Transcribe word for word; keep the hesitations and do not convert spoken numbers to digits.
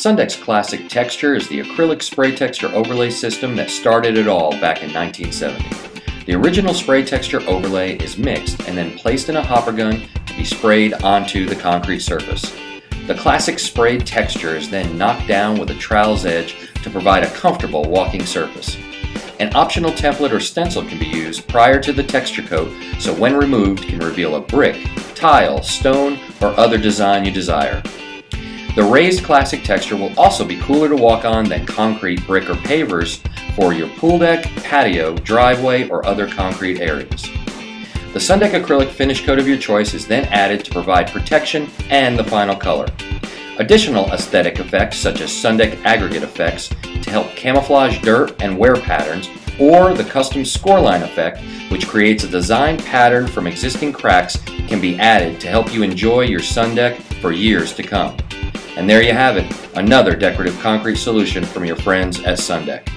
Sundek's classic texture is the acrylic spray texture overlay system that started it all back in nineteen seventy. The original spray texture overlay is mixed and then placed in a hopper gun to be sprayed onto the concrete surface. The classic sprayed texture is then knocked down with a trowel's edge to provide a comfortable walking surface. An optional template or stencil can be used prior to the texture coat, so when removed can reveal a brick, tile, stone, or other design you desire. The raised classic texture will also be cooler to walk on than concrete, brick, or pavers for your pool deck, patio, driveway, or other concrete areas. The Sundek acrylic finish coat of your choice is then added to provide protection and the final color. Additional aesthetic effects such as Sundek aggregate effects to help camouflage dirt and wear patterns, or the custom scoreline effect, which creates a design pattern from existing cracks, can be added to help you enjoy your Sundek for years to come. And there you have it, another decorative concrete solution from your friends at Sundek.